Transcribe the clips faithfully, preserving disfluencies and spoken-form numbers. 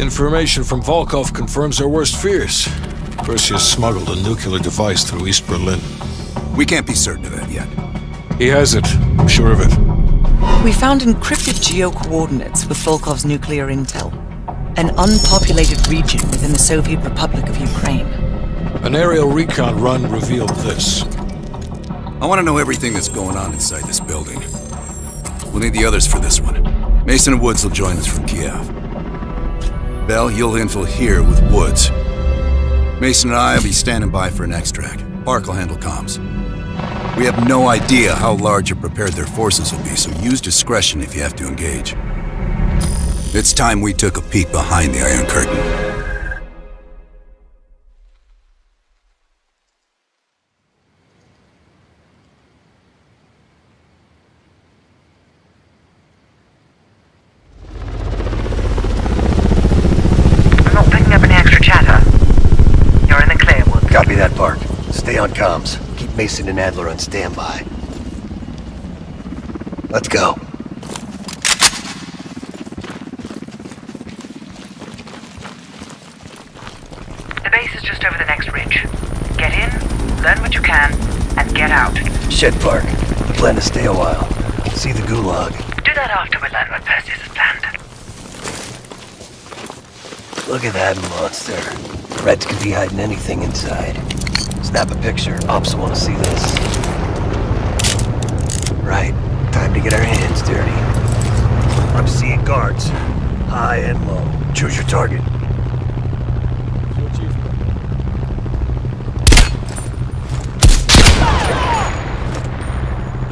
Information from Volkov confirms their worst fears. Perseus smuggled a nuclear device through East Berlin. We can't be certain of that yet. He has it. I'm sure of it. We found encrypted geo-coordinates with Volkov's nuclear intel. An unpopulated region within the Soviet Republic of Ukraine. An aerial recon run revealed this. I want to know everything that's going on inside this building. We'll need the others for this one. Mason and Woods will join us from Kiev. Bell, you'll infill here with Woods. Mason and I will be standing by for an extract. Bark will handle comms. We have no idea how large or prepared their forces will be, so use discretion if you have to engage. It's time we took a peek behind the Iron Curtain. On comms. Keep Mason and Adler on standby. Let's go. The base is just over the next ridge. Get in, learn what you can, and get out. Shed Park. We plan to stay a while. See the Gulag. Do that after we learn what Perseus has planned. Look at that monster. Reds could be hiding anything inside. Snap a picture. Ops want to see this. Right. Time to get our hands dirty. I'm seeing guards. High and low. Choose your target.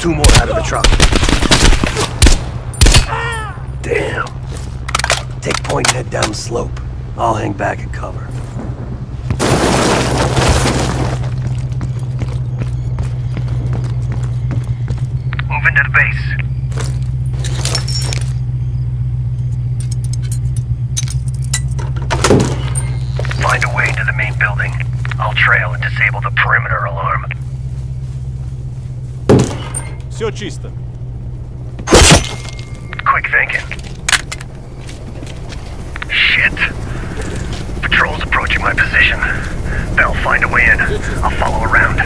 Two more out of the truck. Damn. Take point and head down the slope. I'll hang back and cover. Quick thinking. Shit. Patrol's approaching my position. They'll find a way in. I'll follow around.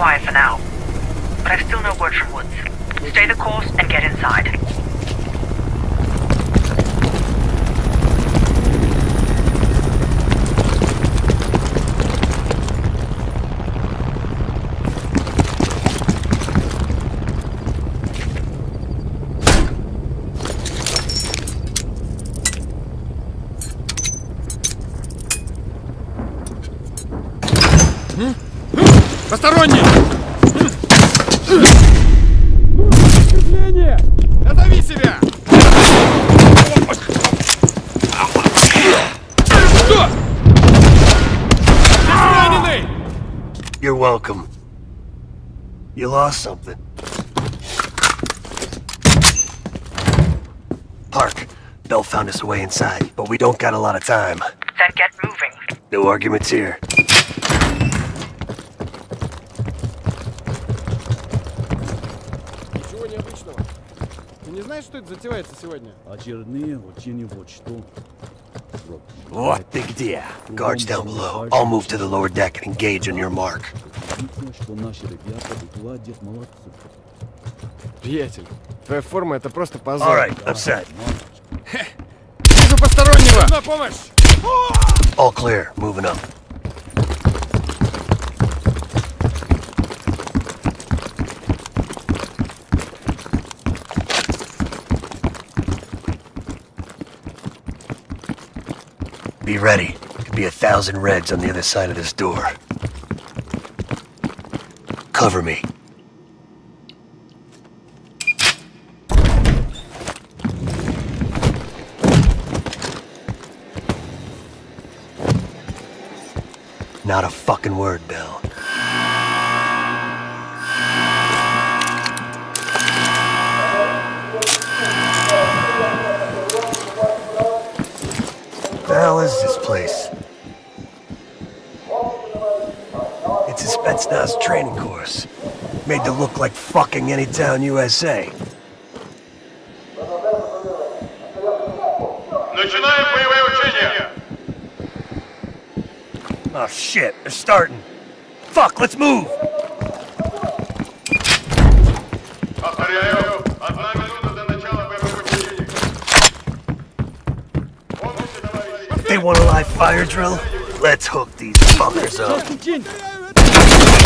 Quiet for now, but I've still no word from Woods. Stay the course and get inside. Посторонний! Подкрепление! Отдави себя! Что? Раненый! You're welcome. You lost something. Park, Bell found us a way inside, but we don't got a lot of time. Then get moving. No arguments here. What? Big deal. Guards down below. I'll move to the lower deck and engage on your mark. All right, I'm set. All clear. Moving up. Be ready. Could be a thousand Reds on the other side of this door. Cover me. Not a fucking word, Bell. The hell is this place? It's a Spetsnaz training course. Made to look like fucking Anytown, U S A. Oh shit, they're starting. Fuck, let's move! They want a live fire drill? Let's hook these fuckers up.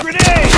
Grenade!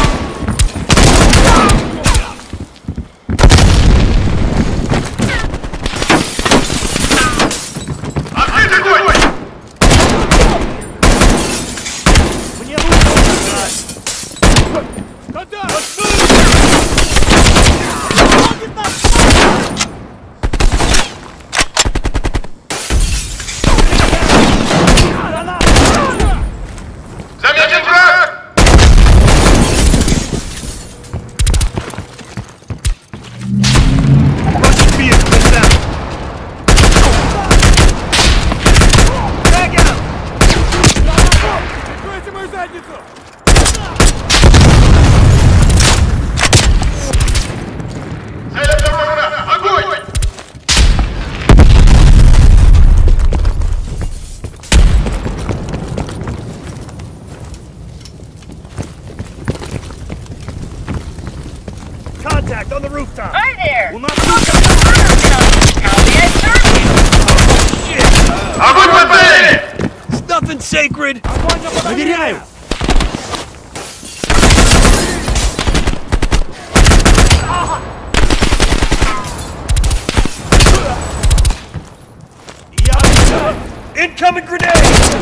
Incoming grenade! Got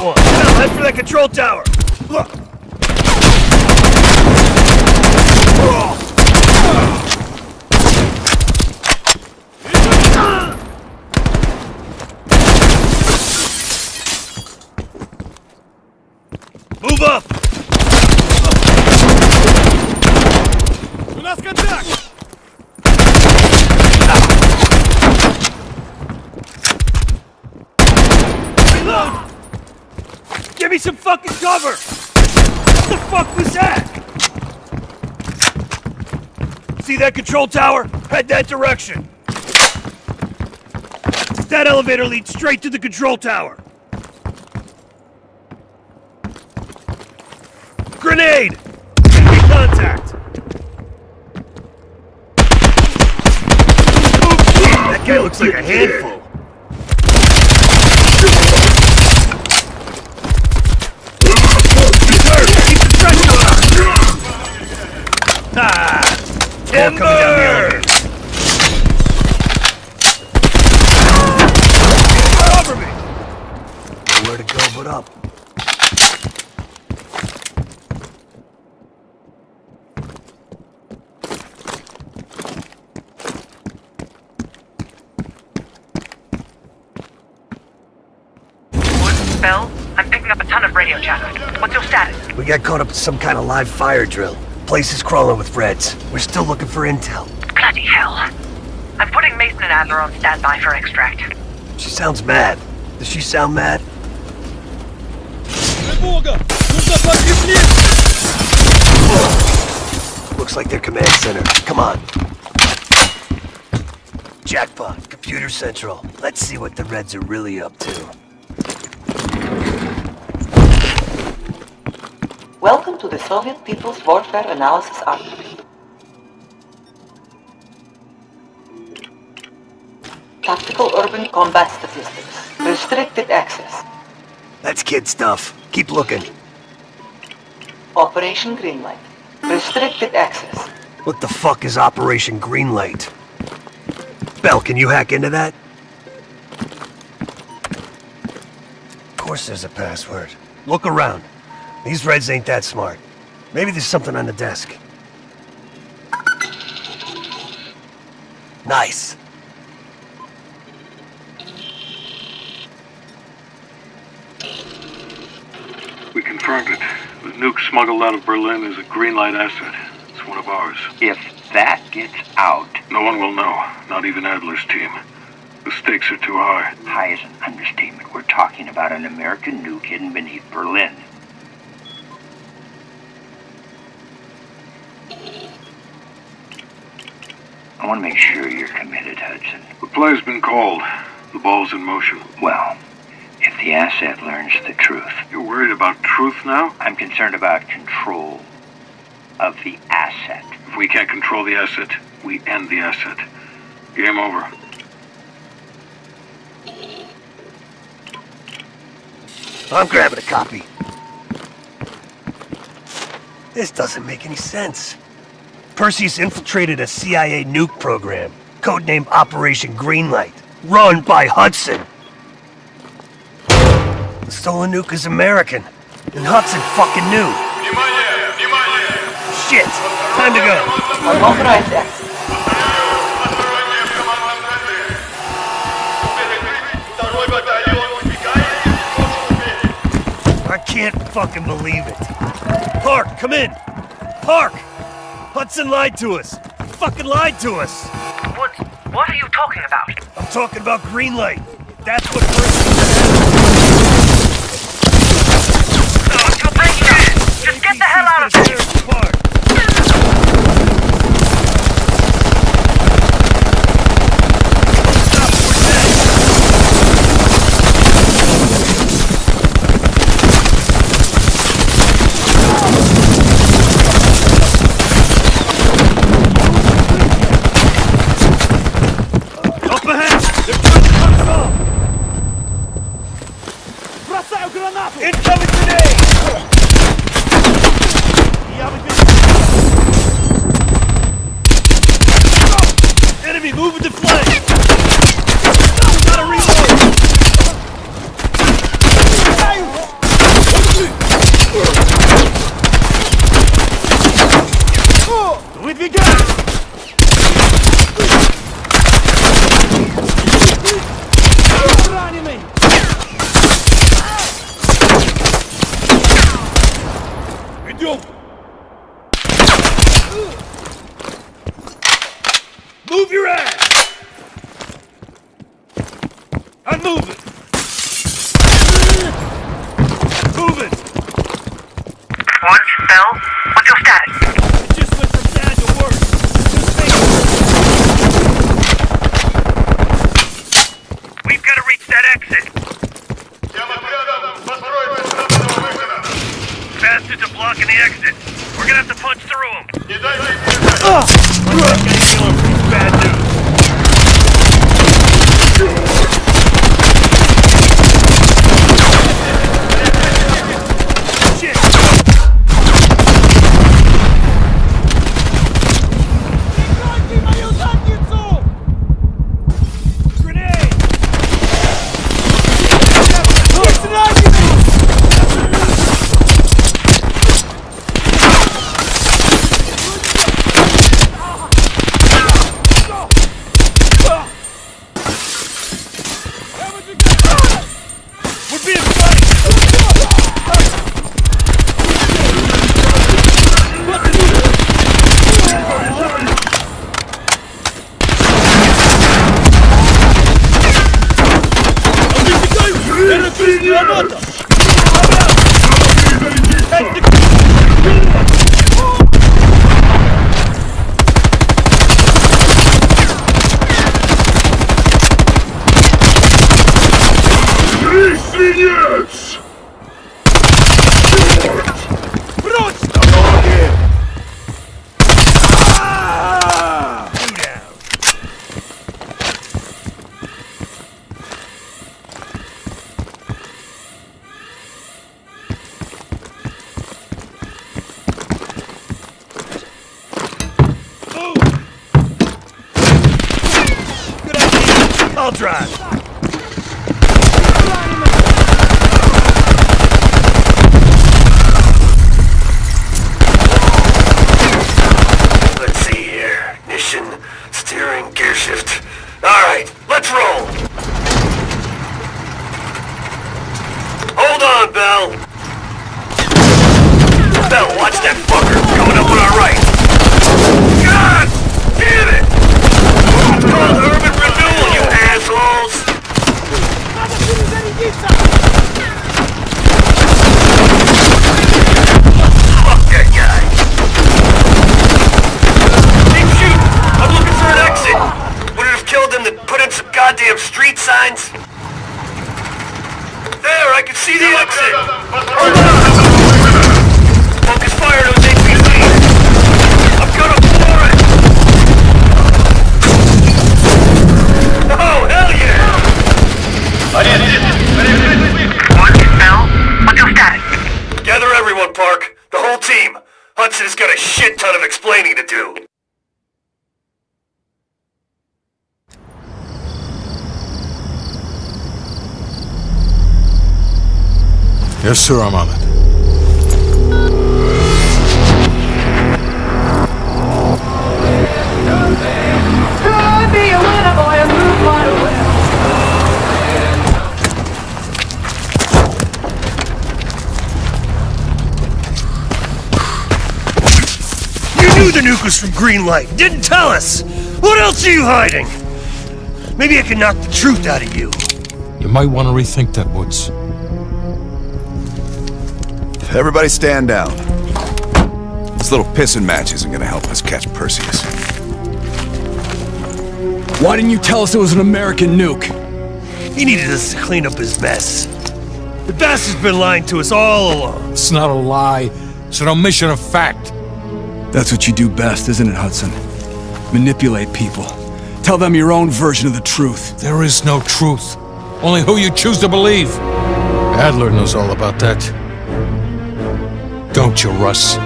one! Now head for that control tower! Look! Some fucking cover! What the fuck was that? See that control tower? Head that direction. That elevator leads straight to the control tower. Grenade! Enemy contact! That guy looks like a handful. Coming down the elevator. Cover me! Nowhere to go but up. Woods, Bell, I'm picking up a ton of radio chatter. What's your status? We got caught up in some kind of live fire drill. Place is crawling with Reds. We're still looking for intel. Bloody hell. I'm putting Mason and Adler on standby for extract. She sounds mad. Does she sound mad? Looks like their command center. Come on. Jackpot. Computer Central. Let's see what the Reds are really up to. Welcome to the Soviet People's Warfare Analysis Army. Tactical urban combat statistics. Restricted access. That's kid stuff. Keep looking. Operation Greenlight. Restricted access. What the fuck is Operation Greenlight? Bell, can you hack into that? Of course there's a password. Look around. These Reds ain't that smart. Maybe there's something on the desk. Nice. We confirmed it. The nuke smuggled out of Berlin is a Greenlight asset. It's one of ours. If that gets out... No one will know. Not even Adler's team. The stakes are too high. High is an understatement. We're talking about an American nuke hidden beneath Berlin. I want to make sure you're committed, Hudson. The play's been called. The ball's in motion. Well, if the asset learns the truth... You're worried about truth now? I'm concerned about control of the asset. If we can't control the asset, we end the asset. Game over. I'm grabbing a copy. This doesn't make any sense. Perseus infiltrated a C I A nuke program, codenamed Operation Greenlight, run by Hudson. The stolen nuke is American, and Hudson fucking knew. Shit, time to go. Unauthorized access. I can't fucking believe it. Park, come in. Park! Hudson lied to us! He fucking lied to us! Woods, what are you talking about? I'm talking about Greenlight. That's what Perseus... Oh, you're breaking it! Just get the hell out of here! I'll drive. Let's see here. Ignition, steering, gear shift. All right, let's roll. Hold on, Bell. Bell, watch that fucker coming up on our right. God damn it! It's called urban renewal, you assholes. Fuck that guy. Keep shooting. I'm looking for an exit. Would it have killed them to put in some goddamn street signs? There, I can see the exit. Hold on. Focus fire on those A P Cs. I'm gonna floor it! Oh, hell yeah! I didn't hit it! Woods, Bell, what's your status? Gather everyone, Park. The whole team. Hudson's got a shit ton of explaining to do. Yes, sir, I'm on it. The nuke was from Greenlight. Didn't tell us. What else are you hiding? Maybe I can knock the truth out of you. You might want to rethink that, Woods. Everybody stand down. This little pissing match isn't going to help us catch Perseus. Why didn't you tell us it was an American nuke? He needed us to clean up his mess. The bastard's been lying to us all along. It's not a lie. It's an omission of fact. That's what you do best, isn't it, Hudson? Manipulate people. Tell them your own version of the truth. There is no truth. Only who you choose to believe. Adler knows all about that. Don't you, Russ?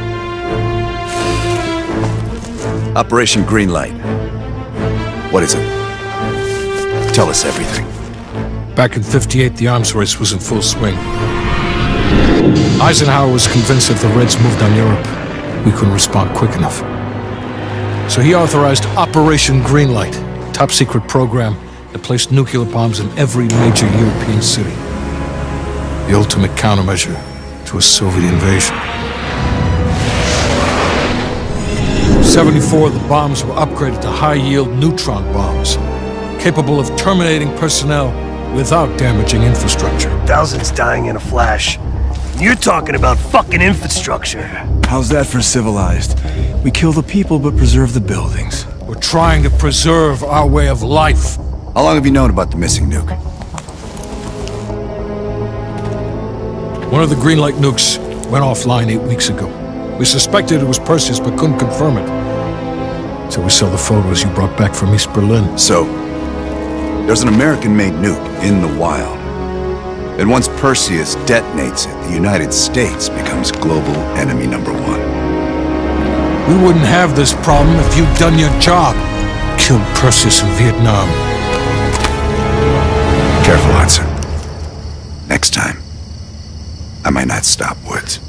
Operation Greenlight. What is it? Tell us everything. Back in fifty-eight, the arms race was in full swing. Eisenhower was convinced that the Reds moved on Europe. We couldn't respond quick enough. So he authorized Operation Greenlight, a top secret program that placed nuclear bombs in every major European city. The ultimate countermeasure to a Soviet invasion. In seventy-four, the bombs were upgraded to high-yield neutron bombs, capable of terminating personnel without damaging infrastructure. Thousands dying in a flash. You're talking about fucking infrastructure. How's that for civilized? We kill the people, but preserve the buildings. We're trying to preserve our way of life. How long have you known about the missing nuke? One of the Greenlight nukes went offline eight weeks ago. We suspected it was Perseus, but couldn't confirm it. So we saw the photos you brought back from East Berlin. So, there's an American-made nuke in the wild. And once Perseus detonates it, the United States becomes global enemy number one. We wouldn't have this problem if you'd done your job. Killed Perseus in Vietnam. Careful, Hudson. Next time, I might not stop Woods.